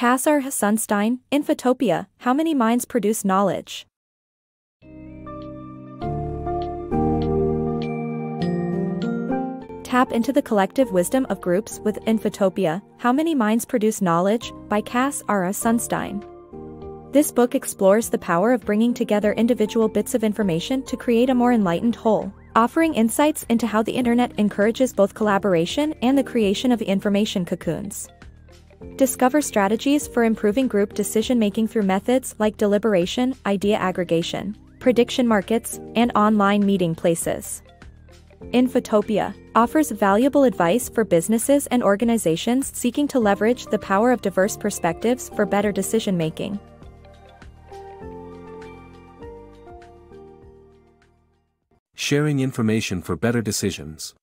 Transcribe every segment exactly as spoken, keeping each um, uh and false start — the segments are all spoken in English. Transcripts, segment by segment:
Cass R. Sunstein, Infotopia, How Many Minds Produce Knowledge? Tap into the collective wisdom of groups with Infotopia, How Many Minds Produce Knowledge, by Cass R. Sunstein. This book explores the power of bringing together individual bits of information to create a more enlightened whole, offering insights into how the internet encourages both collaboration and the creation of information cocoons. Discover strategies for improving group decision-making through methods like deliberation, idea aggregation, prediction markets, and online meeting places. Infotopia offers valuable advice for businesses and organizations seeking to leverage the power of diverse perspectives for better decision-making. Sharing information for better decisions.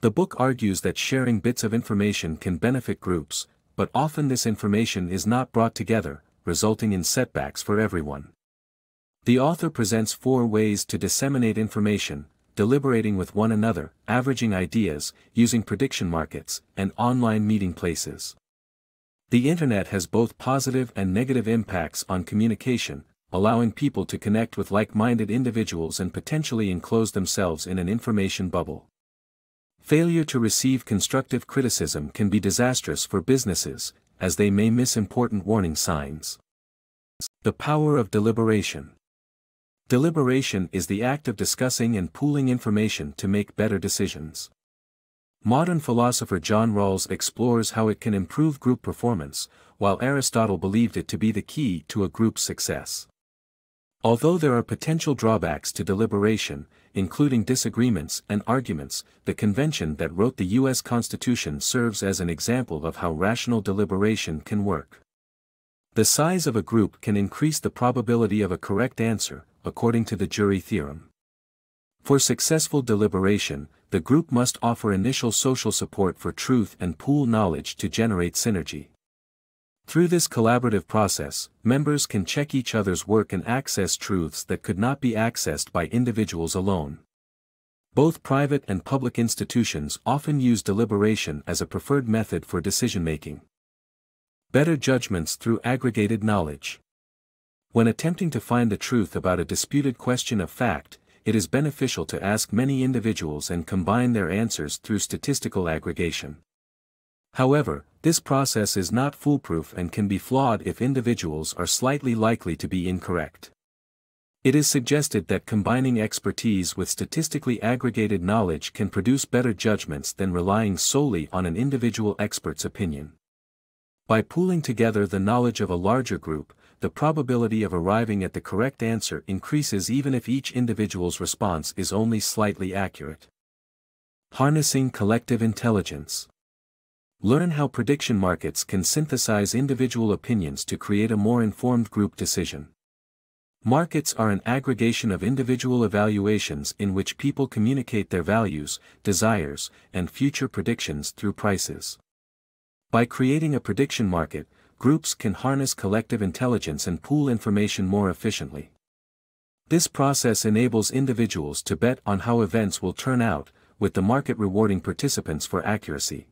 The book argues that sharing bits of information can benefit groups, but often this information is not brought together, resulting in setbacks for everyone. The author presents four ways to disseminate information: deliberating with one another, averaging ideas, using prediction markets, and online meeting places. The internet has both positive and negative impacts on communication, allowing people to connect with like-minded individuals and potentially enclose themselves in an information bubble. Failure to receive constructive criticism can be disastrous for businesses, as they may miss important warning signs. The power of deliberation. Deliberation is the act of discussing and pooling information to make better decisions. Modern philosopher John Rawls explores how it can improve group performance, while Aristotle believed it to be the key to a group's success. Although there are potential drawbacks to deliberation, including disagreements and arguments, the convention that wrote the U S Constitution serves as an example of how rational deliberation can work. The size of a group can increase the probability of a correct answer, according to the jury theorem. For successful deliberation, the group must offer initial social support for truth and pool knowledge to generate synergy. Through this collaborative process, members can check each other's work and access truths that could not be accessed by individuals alone. Both private and public institutions often use deliberation as a preferred method for decision-making. Better judgments through aggregated knowledge. When attempting to find the truth about a disputed question of fact, it is beneficial to ask many individuals and combine their answers through statistical aggregation. However, this process is not foolproof and can be flawed if individuals are slightly likely to be incorrect. It is suggested that combining expertise with statistically aggregated knowledge can produce better judgments than relying solely on an individual expert's opinion. By pooling together the knowledge of a larger group, the probability of arriving at the correct answer increases even if each individual's response is only slightly accurate. Harnessing collective intelligence. Learn how prediction markets can synthesize individual opinions to create a more informed group decision. Markets are an aggregation of individual evaluations in which people communicate their values, desires, and future predictions through prices. By creating a prediction market, groups can harness collective intelligence and pool information more efficiently. This process enables individuals to bet on how events will turn out, with the market rewarding participants for accuracy.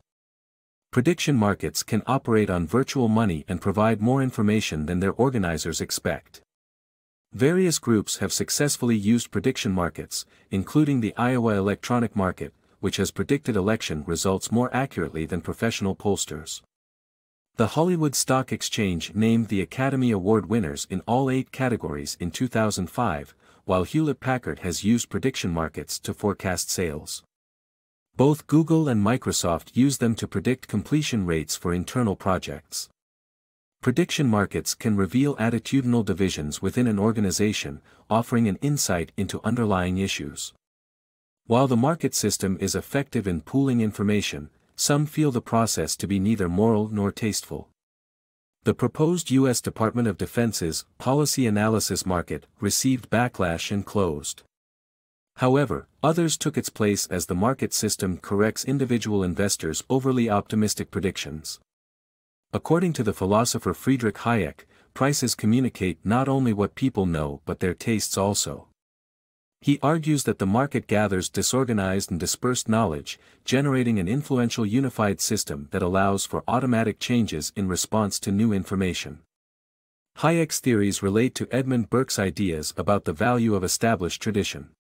Prediction markets can operate on virtual money and provide more information than their organizers expect. Various groups have successfully used prediction markets, including the Iowa Electronic Market, which has predicted election results more accurately than professional pollsters. The Hollywood Stock Exchange named the Academy Award winners in all eight categories in two thousand five, while Hewlett-Packard has used prediction markets to forecast sales. Both Google and Microsoft use them to predict completion rates for internal projects. Prediction markets can reveal attitudinal divisions within an organization, offering an insight into underlying issues. While the market system is effective in pooling information, some feel the process to be neither moral nor tasteful. The proposed U S Department of Defense's policy analysis market received backlash and closed. However, others took its place as the market system corrects individual investors' overly optimistic predictions. According to the philosopher Friedrich Hayek, prices communicate not only what people know but their tastes also. He argues that the market gathers disorganized and dispersed knowledge, generating an influential unified system that allows for automatic changes in response to new information. Hayek's theories relate to Edmund Burke's ideas about the value of established tradition.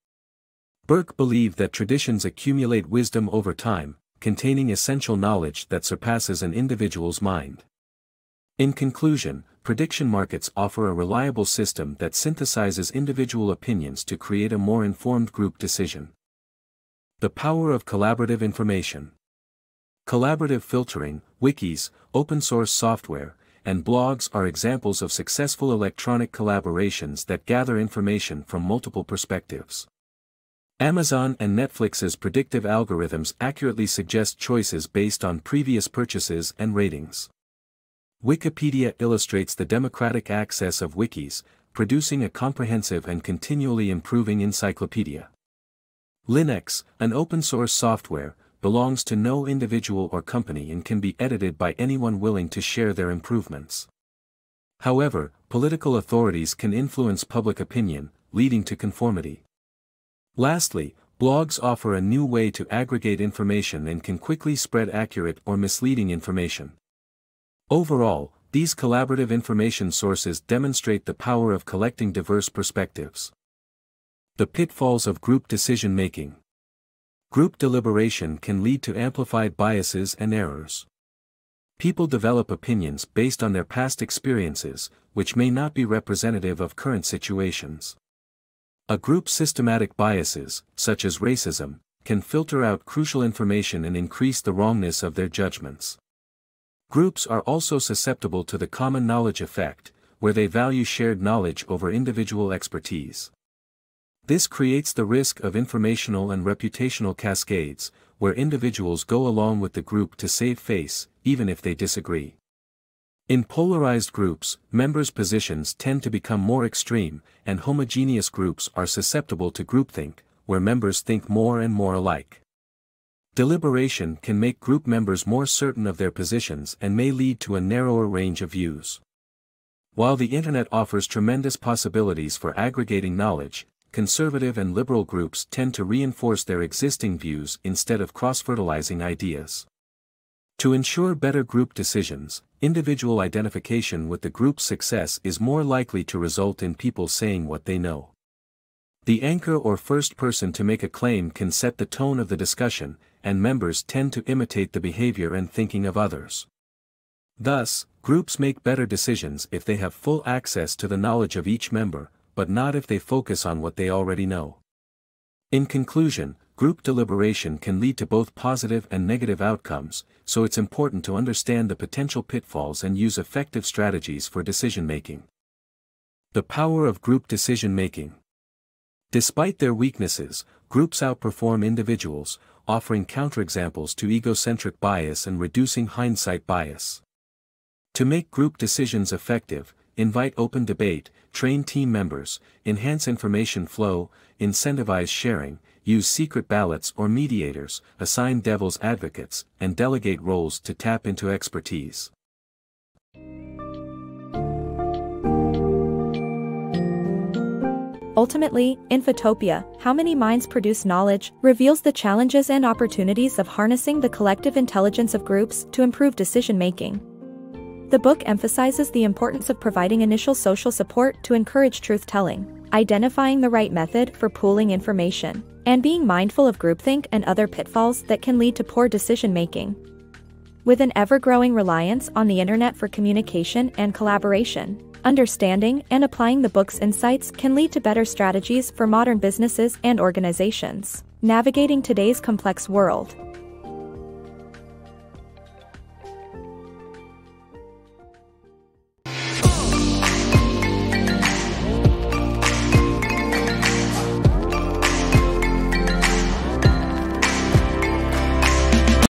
Burke believed that traditions accumulate wisdom over time, containing essential knowledge that surpasses an individual's mind. In conclusion, prediction markets offer a reliable system that synthesizes individual opinions to create a more informed group decision. The power of collaborative information. Collaborative filtering, wikis, open-source software, and blogs are examples of successful electronic collaborations that gather information from multiple perspectives. Amazon and Netflix's predictive algorithms accurately suggest choices based on previous purchases and ratings. Wikipedia illustrates the democratic access of wikis, producing a comprehensive and continually improving encyclopedia. Linux, an open-source software, belongs to no individual or company and can be edited by anyone willing to share their improvements. However, political authorities can influence public opinion, leading to conformity. Lastly, blogs offer a new way to aggregate information and can quickly spread accurate or misleading information. Overall, these collaborative information sources demonstrate the power of collecting diverse perspectives. The pitfalls of group decision-making. Group deliberation can lead to amplified biases and errors. People develop opinions based on their past experiences, which may not be representative of current situations. A group's systematic biases, such as racism, can filter out crucial information and increase the wrongness of their judgments. Groups are also susceptible to the common knowledge effect, where they value shared knowledge over individual expertise. This creates the risk of informational and reputational cascades, where individuals go along with the group to save face, even if they disagree. In polarized groups, members' positions tend to become more extreme, and homogeneous groups are susceptible to groupthink, where members think more and more alike. Deliberation can make group members more certain of their positions and may lead to a narrower range of views. While the internet offers tremendous possibilities for aggregating knowledge, conservative and liberal groups tend to reinforce their existing views instead of cross-fertilizing ideas. To ensure better group decisions, individual identification with the group's success is more likely to result in people saying what they know. The anchor or first person to make a claim can set the tone of the discussion, and members tend to imitate the behavior and thinking of others. Thus, groups make better decisions if they have full access to the knowledge of each member, but not if they focus on what they already know. In conclusion, group deliberation can lead to both positive and negative outcomes, so it's important to understand the potential pitfalls and use effective strategies for decision-making. The power of group decision-making. Despite their weaknesses, groups outperform individuals, offering counterexamples to egocentric bias and reducing hindsight bias. To make group decisions effective, invite open debate, train team members, enhance information flow, incentivize sharing, use secret ballots or mediators, assign devil's advocates, and delegate roles to tap into expertise. Ultimately, Infotopia, How Many Minds Produce Knowledge, reveals the challenges and opportunities of harnessing the collective intelligence of groups to improve decision-making. The book emphasizes the importance of providing initial social support to encourage truth-telling, identifying the right method for pooling information, and being mindful of groupthink and other pitfalls that can lead to poor decision-making. With an ever-growing reliance on the internet for communication and collaboration, understanding and applying the book's insights can lead to better strategies for modern businesses and organizations, navigating today's complex world.